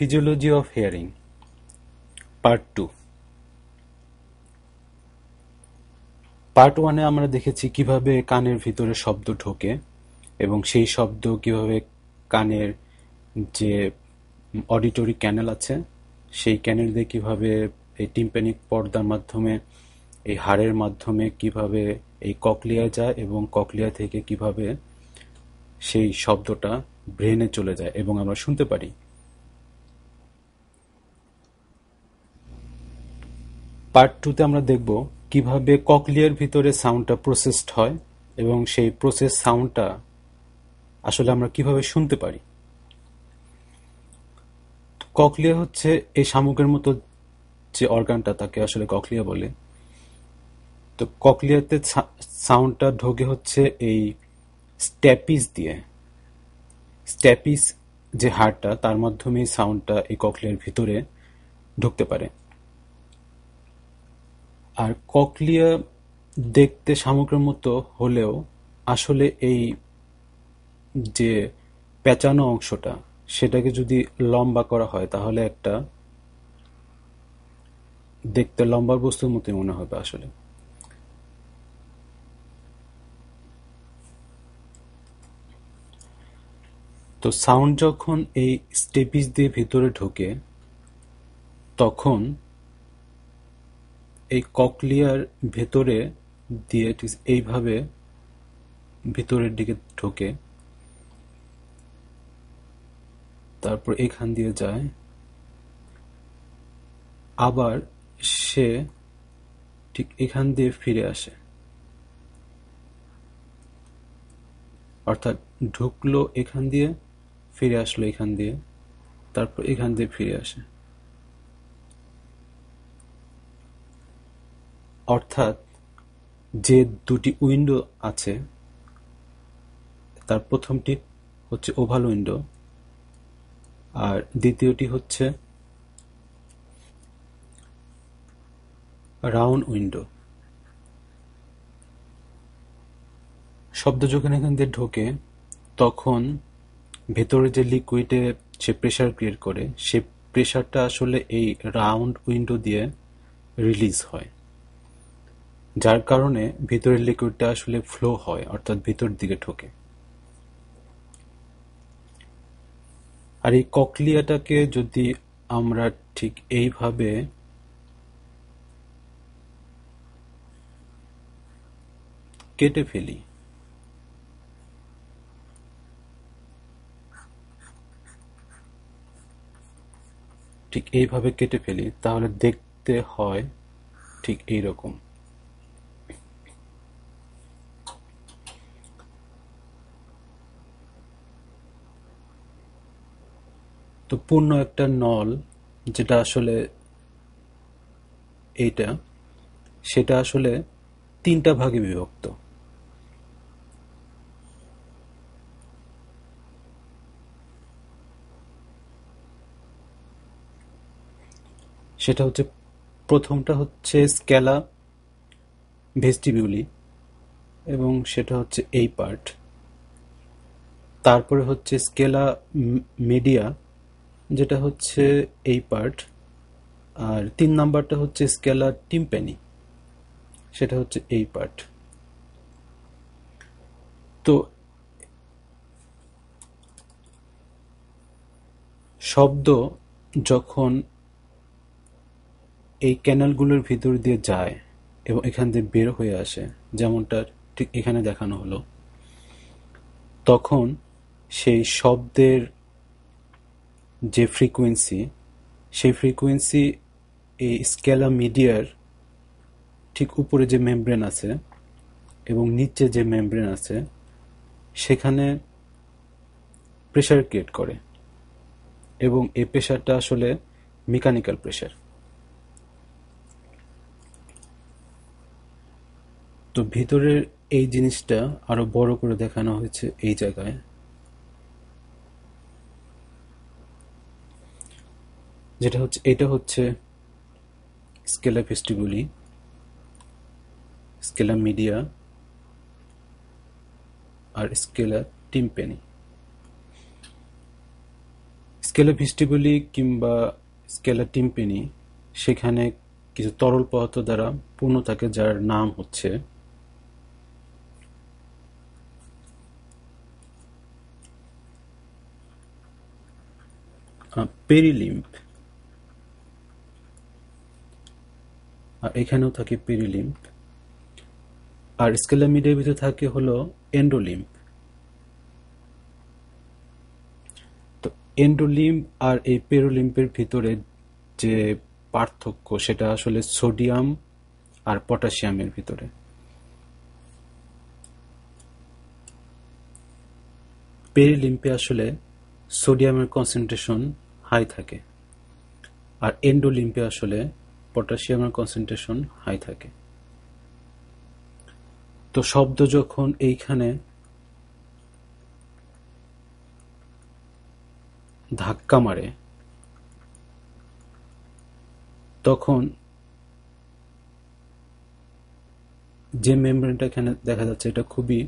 Physiology of Hearing Part 2 Part 1 এ আমরা দেখেছি কিভাবে কানের ভিতরে শব্দ ঢোকে এবং সেই শব্দ কিভাবে কানের যে অডিটরি ক্যানাল আছে সেই ক্যানাল দিয়ে কিভাবে এই টিম্প্যানিক পর্দার মাধ্যমে এই হাড়ের মাধ্যমে কিভাবে এই ককলিয়া যায় এবং ককলিয়া থেকে কিভাবে সেই শব্দটা ব্রেনে চলে যায় এবং আমরা শুনতে পারি পার্ট 2 তে আমরা দেখব কিভাবে ককলিয়ার ভিতরে সাউন্ডটা প্রসেসড হয় এবং সেই প্রসেস সাউন্ডটা আসলে আমরা কিভাবে শুনতে পারি ককলিয়া হচ্ছে এই শামুকের মতো যে অর্গানটা তাকে আসলে ককলিয়া বলে তো ককলিয়াতে সাউন্ডটা ঢোকে হচ্ছে এই স্ট্যাপিস দিয়ে স্ট্যাপিস যে হাড়টা তার মাধ্যমে সাউন্ডটা এই ককলিয়ার ভিতরে ঢুকতে পারে আর ককলিয়া দেখতে শামুকের মতো হলেও আসলে এই যে পেঁচানো অংশটা সেটাকে যদি লম্বা করা হয় তাহলে একটা দেখতে লম্বা বস্তুর মতো মনে হবে আসলে তো সাউন্ড যখন এই স্টেপিস দিয়ে ভিতরে ঢোকে তখন এই ককলিয়ার ভেতরে দিয়ে এইভাবে ভিতরের দিকে ঢোকে তারপর এখান দিয়ে যায় আবার সে ঠিক এখান দিয়ে ফিরে আসে অর্থাৎ ঢুকলো এখান দিয়ে ফিরে আসলো এখান দিয়ে তারপর এখান দিয়ে ফিরে আসে অর্থাৎ যে দুটি উইন্ডো আছে তার প্রথমটি হচ্ছে ওভাল উইন্ডো আর দ্বিতীয়টি হচ্ছে রাউন্ড উইন্ডো শব্দ যখন এখান দিয়ে ঢোকে তখন ভেতরে যে লিকুইডে সে প্রেসার ক্রিয়েট করে সে প্রেসারটা আসলে এই রাউন্ড উইন্ডো দিয়ে রিলিজ হয় যার কারণে ভিতরের লিকুইডটা আসলে ফ্লো হয় অর্থাৎ ভিতর দিকে ঢোকে আর এই ককলিয়াটাকে যদি আমরা ঠিক এইভাবে কেটে ফেলি ঠিক এইভাবে কেটে ফেলি তাহলে দেখতে হয় ঠিক এইরকম তো পূর্ণ একটা নল যেটা আসলে এইটা সেটা আসলে তিনটা ভাগে বিভক্ত সেটা হচ্ছে প্রথমটা হচ্ছে স্ক্যালা ভেস্টিবিউলি এবং সেটা হচ্ছে এই পার্ট তারপরে হচ্ছে স্ক্যালা মিডিয়া যেটা হচ্ছে এই পার্ট আর 3 নাম্বারটা হচ্ছে স্ক্যালা টিম্প্যানি সেটা হচ্ছে এই পার্ট তো শব্দ যখন এই ক্যানালগুলোর ভিতর দিয়ে যায় এবং এখান দিয়ে বের হয়ে আসে যেমনটা ঠিক এখানে দেখানো হলো তখন সেই শব্দের যে ফ্রিকোয়েন্সি সেই ফ্রিকোয়েন্সি এই স্ক্যালা মিডিয়ার ঠিক উপরে যে মেমব্রেন আছে এবং নিচে যে মেমব্রেন আছে সেখানে প্রেসার ক্রিয়েট করে এবং এই প্রেসারটা আসলে মেকানিক্যাল প্রেসার তো ভিতরের এই জিনিসটা আরো বড় করে দেখানো হয়েছে এই জায়গায় যেটা হচ্ছে এটা হচ্ছে স্কেলা ভেস্টিবিউলি স্কেলা মিডিয়া আর স্কেলা টিম্প্যানি স্কেলা ভেস্টিবুলি কিংবা স্কেলা টিম্পানি সেখানে কিছু তরল পদার্থ দ্বারা পূর্ণ থাকে, যার নাম হচ্ছে পেরিলিম্ফ। আর এখানেও থাকে পেরিলিম্ফ। আর স্কেলা মিডিয়ার ভিতরে থাকে হলো এন্ডোলিম্ফ। তো এন্ডোলিম্ফ আর এই পেরিলিম্ফের ভিতরে যে পার্থক্য সেটা আসলে সোডিয়াম আর পটাশিয়ামের ভিতরে। পেরিলিম্ফে আসলে সোডিয়ামের কনসেন্ট্রেশন হাই থাকে, আর এন্ডোলিম্ফে আসলে পটাশিয়ামের কনসেন্ট্রেশন হাই থাকে। তো শব্দ যখন এইখানে ধাক্কা মারে তখন যে মেমব্রেনটা এখানে দেখা যাচ্ছে এটা খুবই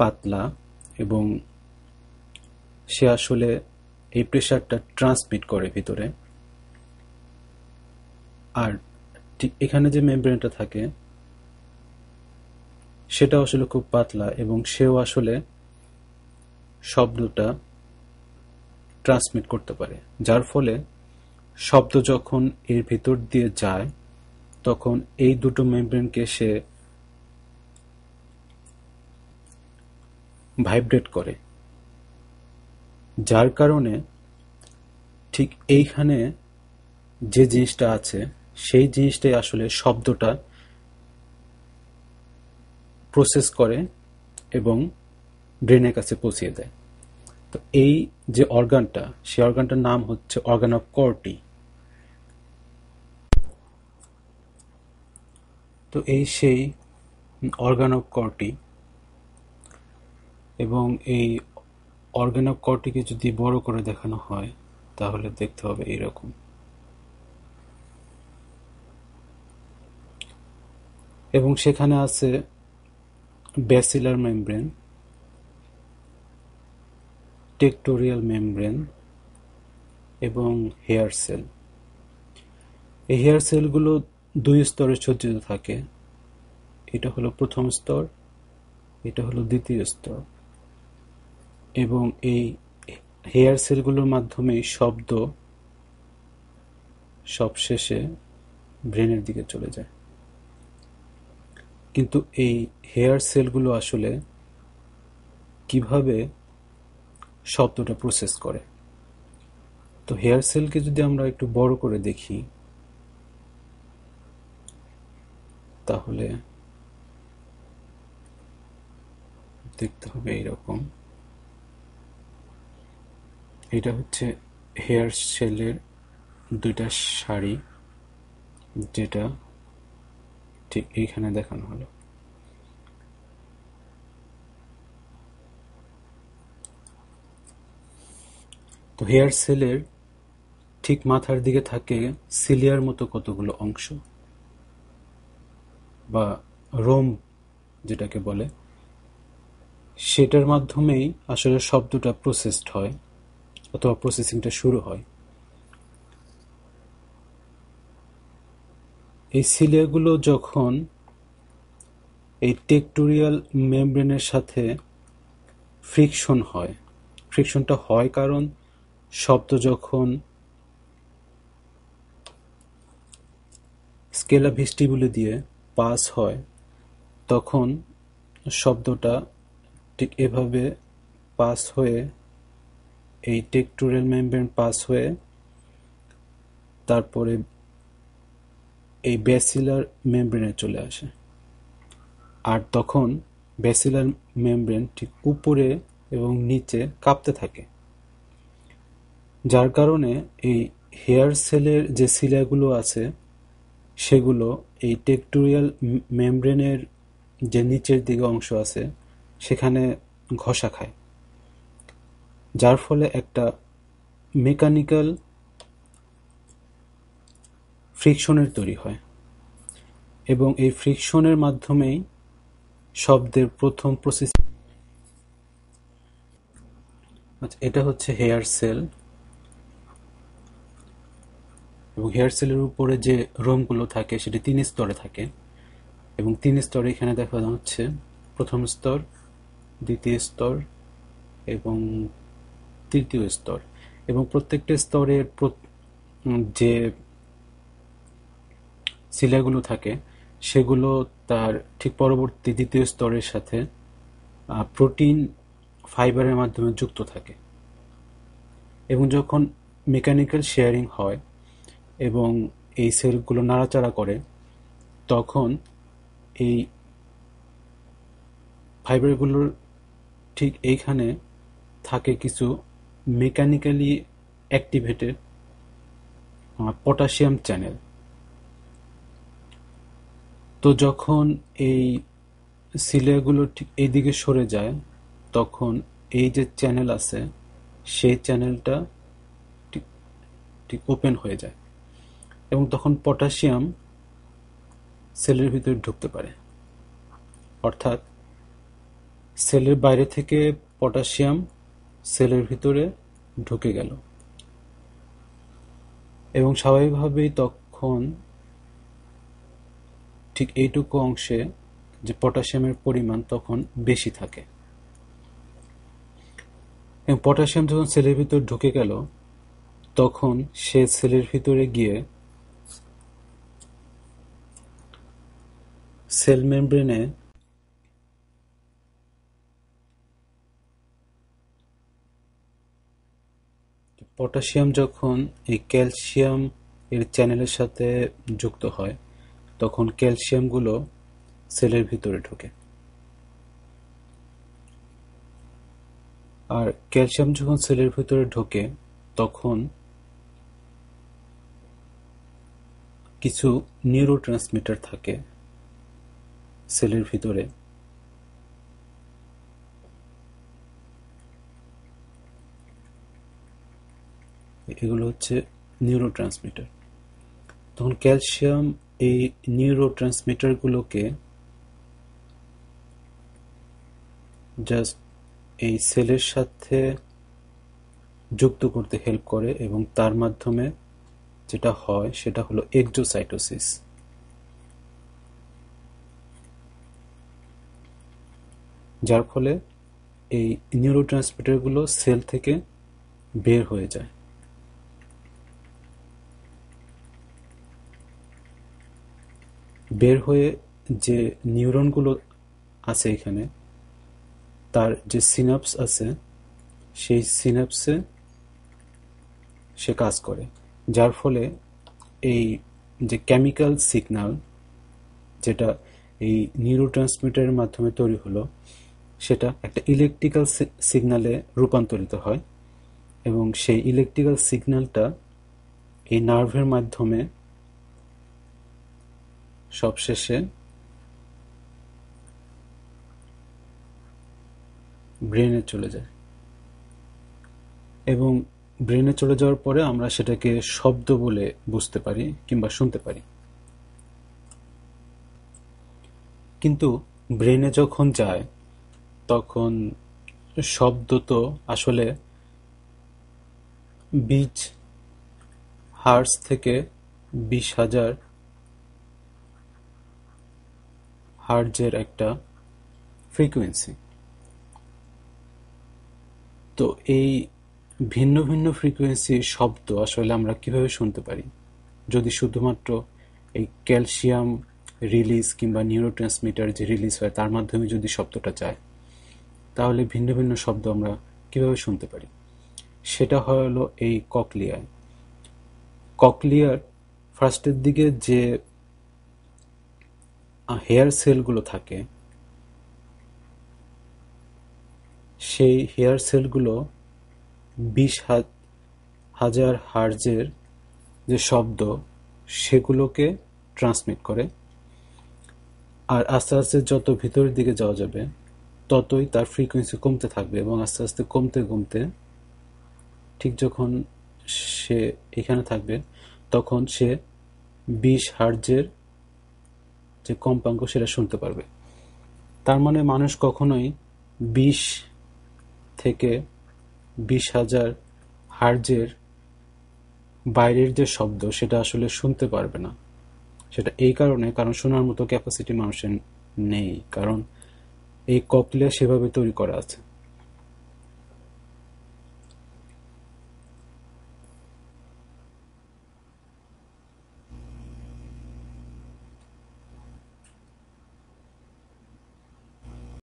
পাতলা, এবং সে আসলে এই প্রেশারটা ট্রান্সমিট করে ভিতরে। আর ঠিক এখানে যে মেমব্রেনটা থাকে সেটা আসলে খুব পাতলা, এবং সেও আসলে শব্দটা ট্রান্সমিট করতে পারে, যার ফলে শব্দ যখন এর ভিতর দিয়ে যায় তখন এই দুটো মেমব্রেনকে সে ভাইব্রেট করে, যার কারণে ঠিক এইখানে যে জিনিসটা আছে সেই জিনিসটাই আসলে শব্দটা প্রসেস করে এবং ব্রেনের কাছে পৌঁছিয়ে দেয়। তো এই যে অর্গানটা, সেই অর্গানটার নাম হচ্ছে অর্গান অফ কর্টি। তো এই সেই অর্গান অফ কর্টি, এবং এই অর্গান অফ কর্টিকে যদি বড় করে দেখানো হয় তাহলে দেখতে হবে এইরকম। এবং সেখানে আছে ব্যাসিলার মেমব্রেন, টেক্টোরিয়াল মেমব্রেন এবং হেয়ার সেল। এই হেয়ার সেলগুলো দুই স্তরে সজ্জিত থাকে, এটা হলো প্রথম স্তর, এটা হলো দ্বিতীয় স্তর। এবং এই হেয়ার সেলগুলোর মাধ্যমে শব্দ সবশেষে ব্রেনের দিকে চলে যায়। কিন্তু এই হেয়ার সেলগুলো আসলে কিভাবে শব্দটা প্রসেস করে, তো হেয়ার সেলকে যদি আমরা একটু বড় করে দেখি তাহলে দেখতে হবে এইরকম। এটা হচ্ছে হেয়ার সেলের দুইটা সারি, যেটা ঠিক এইখানে দেখানো হলো। তো হেয়ার সেলের ঠিক মাথার দিকে থাকে সিলিয়ার মতো কতগুলো অংশ বা রোম যেটাকে বলে, সেটার মাধ্যমেই আসলে শব্দটা প্রসেসড হয় অথবা প্রসেসিংটা শুরু হয়। এই সিলিয়াগুলো যখন এই টেক্টোরিয়াল মেমব্রেনের সাথে ফ্রিকশন হয়, ফ্রিকশনটা হয় কারণ শব্দ যখন স্কেলা ভেস্টিবুলি দিয়ে পাস হয় তখন শব্দটা ঠিক এভাবে পাস হয়ে এই টেক্টোরিয়াল মেমব্রেন পাস হয়ে তারপরে এই ব্যাসিলার মেমব্রেনে চলে আসে। আর তখন ব্যাসিলার মেমব্রেন ঠিক উপরে এবং নিচে কাঁপতে থাকে, যার কারণে এই হেয়ার সেলের যে সিলিয়াগুলো আছে সেগুলো এই টেক্টোরিয়াল মেমব্রেনের যে নিচের দিকে অংশ আছে সেখানে ঘষা খায়, যার ফলে একটা মেকানিক্যাল ফ্রিকশনের তৈরি হয়। এবং এই ফ্রিকশনের মাধ্যমেই শব্দের প্রথম প্রসেস। আচ্ছা, এটা হচ্ছে হেয়ার সেল। এবং হেয়ার সেলের উপরে যে রোমগুলো থাকে সেটি তিন স্তরে থাকে এবং তিন স্তরে এখানে দেখানো হচ্ছে প্রথম স্তর, দ্বিতীয় স্তর এবং তৃতীয় স্তর। এবং প্রত্যেকটা স্তরের যে শিলাগুলো থাকে সেগুলো তার ঠিক পরবর্তী দ্বিতীয় স্তরের সাথে প্রোটিন ফাইবারের মাধ্যমে যুক্ত থাকে। এবং যখন মেকানিক্যাল শেয়ারিং হয় এবং এই সেলগুলো নাড়াচাড়া করে তখন এই ফাইবারগুলোর ঠিক এইখানে থাকে কিছু মেকানিক্যালি অ্যাক্টিভেটেড পটাশিয়াম চ্যানেল। তো যখন এই সিলিয়াগুলো ঠিক এইদিকে সরে যায় তখন এই যে চ্যানেল আছে সেই চ্যানেলটা ঠিক ওপেন হয়ে যায় এবং তখন পটাশিয়াম সেলের ভিতরে ঢুকতে পারে। অর্থাৎ সেলের বাইরে থেকে পটাশিয়াম সেলের ভিতরে ঢুকে গেল এবং স্বাভাবিকভাবেই তখন ঠিক এইটুকু অংশে যে পটাশিয়ামের পরিমাণ তখন বেশি থাকে। এবং পটাশিয়াম যখন সেলের ভিতর ঢুকে গেল তখন সে সেলের ভিতরে গিয়ে সেল মেমব্রেনে পটাশিয়াম যখন এই ক্যালসিয়াম এর চ্যানেলের সাথে যুক্ত হয় তখন ক্যালসিয়ামগুলো সেলের ভিতরে ঢোকে। আর ক্যালসিয়াম যখন সেলের ভিতরে ঢোকে তখন কিছু নিউরোট্রান্সমিটার থাকে সেলের ভিতরে, এগুলো হচ্ছে নিউরোট্রান্সমিটার। তখন ক্যালসিয়াম এই নিউরোট্রান্সমিটারগুলোকে জাস্ট এই সেলের সাথে যুক্ত করতে হেল্প করে এবং তার মাধ্যমে যেটা হয় সেটা হলো এক্সোসাইটোসিস। যার ফলে এই নিউরোট্রান্সমিটারগুলো সেল থেকে বের হয়ে যায়। বের হয়ে যে নিউরনগুলো আছে এখানে তার যে সিনাপস আছে সেই সিনাপসে সে কাজ করে, যার ফলে এই যে কেমিক্যাল সিগন্যাল যেটা এই নিউরোট্রান্সমিটারের মাধ্যমে তৈরি হলো সেটা একটা ইলেকট্রিক্যাল সিগন্যালে রূপান্তরিত হয় এবং সেই ইলেকট্রিক্যাল সিগন্যালটা এই নার্ভের মাধ্যমে সবশেষে ব্রেনে চলে যায়। এবং ব্রেনে চলে যাওয়ার পরে আমরা সেটাকে শব্দ বলে বুঝতে পারি কিংবা শুনতে পারি। কিন্তু ব্রেনে যখন যায় তখন শব্দ তো আসলে বিচ হার্টজ থেকে 20,000 হার্টজের একটা ফ্রিকোয়েন্সি। তো এই ভিন্ন ভিন্ন ফ্রিকোয়েন্সির শব্দ আসলে আমরা কিভাবে শুনতে পারি যদি শুধুমাত্র এই ক্যালসিয়াম রিলিজ কিংবা নিউরোট্রান্সমিটার যে রিলিজ হয় তার মাধ্যমে যদি শব্দটা যায় তাহলে ভিন্ন ভিন্ন শব্দ আমরা কিভাবে শুনতে পারি? সেটা হলো এই ককলিয়ায়। ককলিয়ার ফার্স্টের দিকে যে হেয়ার সেলগুলো থাকে সেই হেয়ার সেলগুলো 20,000 হার্জের যে শব্দ সেগুলোকে ট্রান্সমিট করে। আর আস্তে আস্তে যত ভিতরের দিকে যাওয়া যাবে ততই তার ফ্রিকোয়েন্সি কমতে থাকবে এবং আস্তে আস্তে কমতে কমতে ঠিক যখন সে এখানে থাকবে তখন সে 20 হার্জের যে কম্পাঙ্ক সেটা শুনতে পারবে। তার মানে মানুষ কখনোই 20,000 হার্জের বাইরের যে শব্দ সেটা আসলে শুনতে পারবে না। সেটা এই কারণে, কারণ শোনার মতো ক্যাপাসিটি মানুষের নেই, কারণ এই ককলিয়া সেভাবে তৈরি করা আছে।